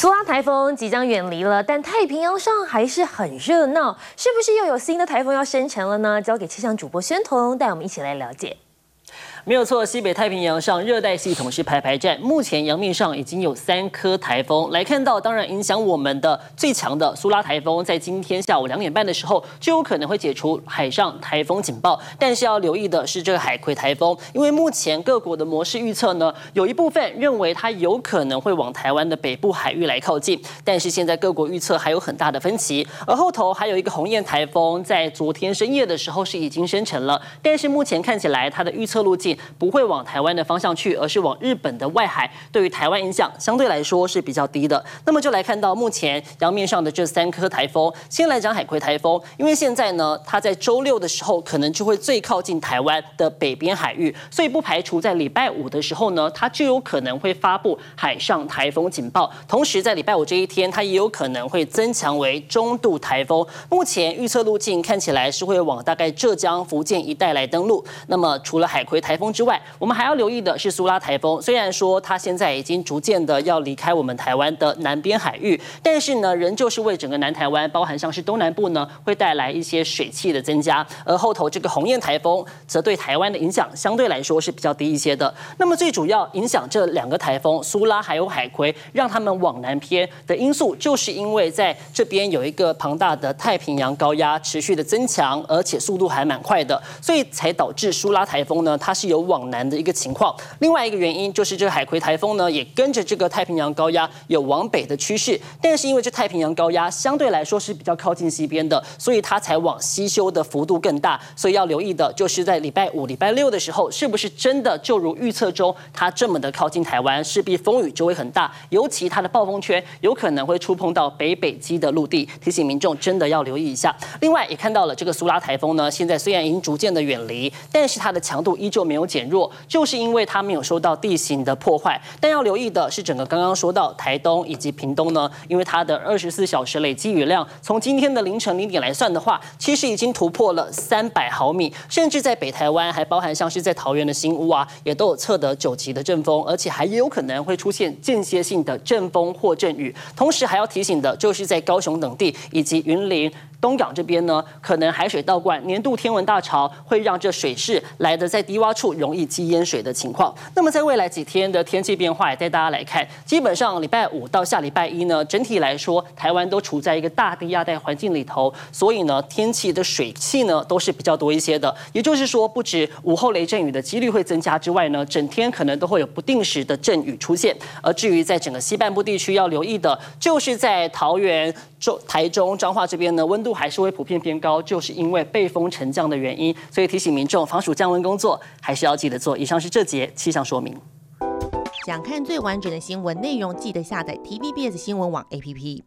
苏拉台风即将远离了，但太平洋上还是很热闹，是不是又有新的台风要生成了呢？交给气象主播宣彤带我们一起来了解。 没有错，西北太平洋上热带系统是排排站，目前阳面上已经有3颗台风。来看到，当然影响我们的最强的苏拉台风，在今天下午2点半的时候，就有可能会解除海上台风警报。但是要留意的是这个海葵台风，因为目前各国的模式预测呢，有一部分认为它有可能会往台湾的北部海域来靠近，但是现在各国预测还有很大的分歧。而后头还有一个鸿雁台风，在昨天深夜的时候是已经生成了，但是目前看起来它的预测路径 不会往台湾的方向去，而是往日本的外海，对于台湾影响相对来说是比较低的。那么就来看到目前洋面上的这3颗台风，先来讲海葵台风，因为现在呢，它在周6的时候可能就会最靠近台湾的北边海域，所以不排除在礼拜5的时候呢，它就有可能会发布海上台风警报。同时在礼拜5这一天，它也有可能会增强为中度台风。目前预测路径看起来是会往大概浙江、福建一带来登陆。那么除了海葵台风之外，我们还要留意的是苏拉台风。虽然说它现在已经逐渐的要离开我们台湾的南边海域，但是呢，仍旧是为整个南台湾，包含像是东南部呢，会带来一些水汽的增加。而后头这个鸿雁台风，则对台湾的影响相对来说是比较低一些的。那么最主要影响这2个台风苏拉还有海葵，让他们往南偏的因素，就是因为在这边有一个庞大的太平洋高压持续的增强，而且速度还蛮快的，所以才导致苏拉台风呢，它是 有往南的一个情况，另外一个原因就是这个海葵台风呢，也跟着这个太平洋高压有往北的趋势，但是因为这太平洋高压相对来说是比较靠近西边的，所以它才往西修的幅度更大，所以要留意的就是在礼拜5、礼拜6的时候，是不是真的就如预测中，它这么的靠近台湾，势必风雨就会很大，尤其它的暴风圈有可能会触碰到北基的陆地，提醒民众真的要留意一下。另外也看到了这个苏拉台风呢，现在虽然已经逐渐的远离，但是它的强度依旧没有 减弱，就是因为它没有受到地形的破坏。但要留意的是，整个刚刚说到台东以及屏东呢，因为它的24小时累积雨量，从今天的凌晨0点来算的话，其实已经突破了300毫米，甚至在北台湾还包含像是在桃园的新屋啊，也都有测得9级的阵风，而且还有可能会出现间歇性的阵风或阵雨。同时还要提醒的就是在高雄等地以及云林、 东港这边呢，可能海水倒灌，年度天文大潮会让这水势来的在低洼处容易积淹水的情况。那么在未来几天的天气变化，也带大家来看，基本上礼拜5到下礼拜1呢，整体来说台湾都处在一个大低压带环境里头，所以呢天气的水汽呢都是比较多一些的。也就是说，不止午后雷阵雨的几率会增加之外呢，整天可能都会有不定时的阵雨出现。而至于在整个西半部地区要留意的，就是在桃园、台中、彰化这边呢，温度 还是会普遍偏高，就是因为背风沉降的原因，所以提醒民众防暑降温工作还是要记得做。以上是这节气象说明。想看最完整的新闻内容，记得下载 TVBS 新闻网 APP。